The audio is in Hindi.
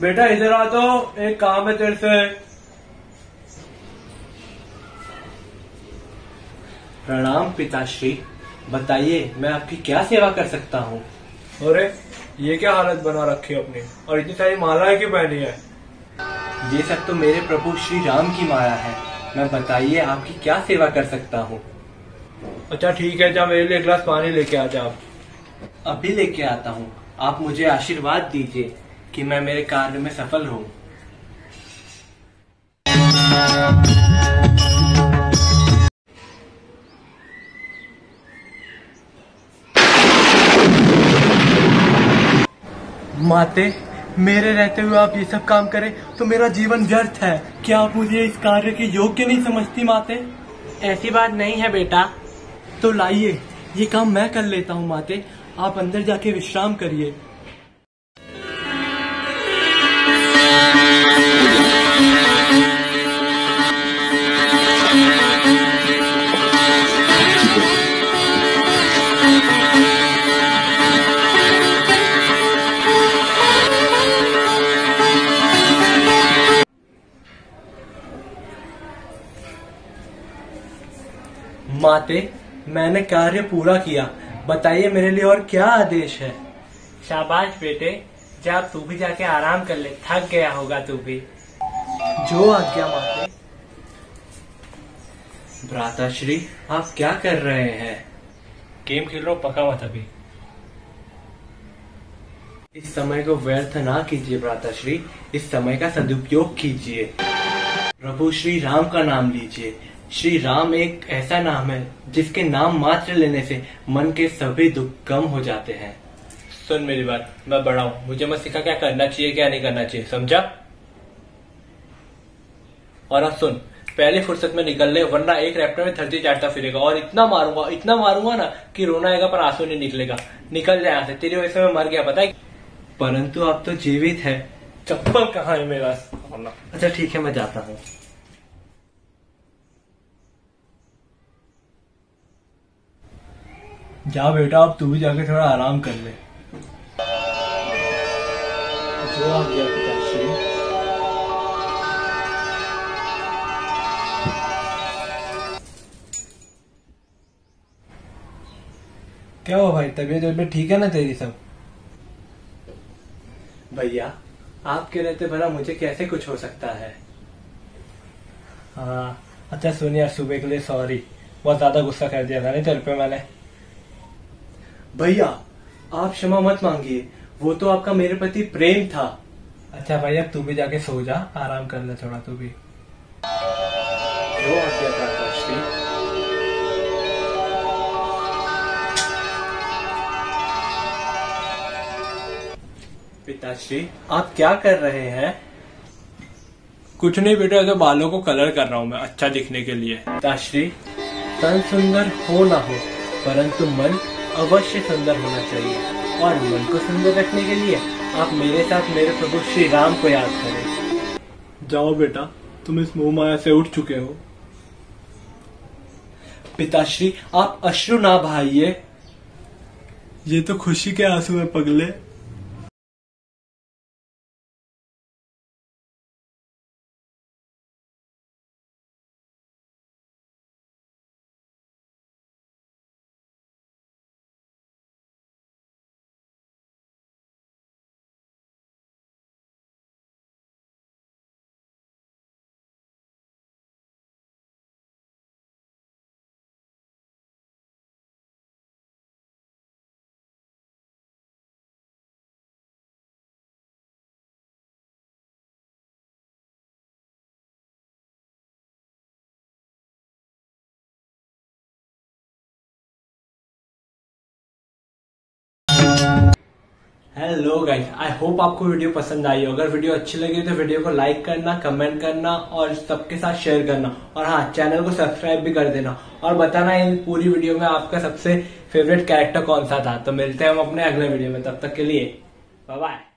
बेटा इधर आ तो एक काम है तेरे से। प्रणाम पिताश्री, बताइए मैं आपकी क्या सेवा कर सकता हूँ। अरे ये क्या हालत बना रखी है अपनी, और इतनी सारी मालाएं क्यों पहनी है। ये सब तो मेरे प्रभु श्री राम की माया है, मैं बताइए आपकी क्या सेवा कर सकता हूँ। अच्छा ठीक है, जा मेरे लिए एक गिलास पानी लेके आ जा। आप अभी लेके आता हूँ, आप मुझे आशीर्वाद दीजिए कि मैं मेरे कार्य में सफल हूँ। माते, मेरे रहते हुए आप ये सब काम करें तो मेरा जीवन व्यर्थ है, क्या आप मुझे इस कार्य के योग्य नहीं समझती माते। ऐसी बात नहीं है बेटा। तो लाइए ये काम मैं कर लेता हूँ माते, आप अंदर जाके विश्राम करिए। माते मैंने कार्य पूरा किया, बताइए मेरे लिए और क्या आदेश है। शाबाश बेटे, जा तू भी जाके आराम कर ले, थक गया होगा तू भी। जो आज्ञा माते। भ्राताश्री आप क्या कर रहे हैं। गेम खेल रहा हूँ, पका मत अभी। इस समय को व्यर्थ ना कीजिए भ्राताश्री, इस समय का सदुपयोग कीजिए। प्रभु श्री राम का नाम लीजिए। श्री राम एक ऐसा नाम है जिसके नाम मात्र लेने से मन के सभी दुख कम हो जाते हैं। सुन मेरी बात, मैं बड़ा हूँ, मुझे मत सिखा क्या करना चाहिए क्या नहीं करना चाहिए, समझा। और अब सुन, पहले फुर्सत में निकल ले, वरना एक रैप्टर में धरती चाटता फिरेगा और इतना मारूंगा ना कि रोना आएगा पर आंसू नहीं निकलेगा। निकल जाए यहाँ से, तेरी वजह से मैं मर गया पता है। परंतु आप तो जीवित है। चप्पल कहाँ है मेरा। अच्छा ठीक है मैं जाता हूँ। जा बेटा अब तू भी जाके थोड़ा आराम कर ले। जो आप गया पिताश्री। क्या हुआ भाई, तबीयत ठीक है ना तेरी सब। भैया आपके रहते भला मुझे कैसे कुछ हो सकता है। हाँ अच्छा सुन यार, सुबह के लिए सॉरी, बहुत ज्यादा गुस्सा कर दिया था नहीं तेरे पे मैंने। भैया आप क्षमा मत मांगिए, वो तो आपका मेरे प्रति प्रेम था। अच्छा भैया तू भी जाके सो जा, आराम कर ले थोड़ा तू भी। जो आज्ञा प्राताश्री। पिताश्री आप क्या कर रहे हैं। कुछ नहीं बेटा, तो बालों को कलर कर रहा हूँ मैं अच्छा दिखने के लिए। पिताश्री तन सुंदर हो ना हो परंतु मन अवश्य सुंदर होना चाहिए, और मन को सुंदर रखने के लिए आप मेरे साथ मेरे प्रभु श्री राम को याद करें। जाओ बेटा तुम इस मोह माया से उठ चुके हो। पिताश्री आप अश्रु ना बहाइए, ये तो खुशी के आंसू है पगले। हेलो गाइस, आई होप आपको वीडियो पसंद आई हो। अगर वीडियो अच्छी लगी तो वीडियो को लाइक करना, कमेंट करना और सबके साथ शेयर करना, और हाँ चैनल को सब्सक्राइब भी कर देना। और बताना इन पूरी वीडियो में आपका सबसे फेवरेट कैरेक्टर कौन सा था। तो मिलते हैं हम अपने अगले वीडियो में, तब तक के लिए बाय बाय।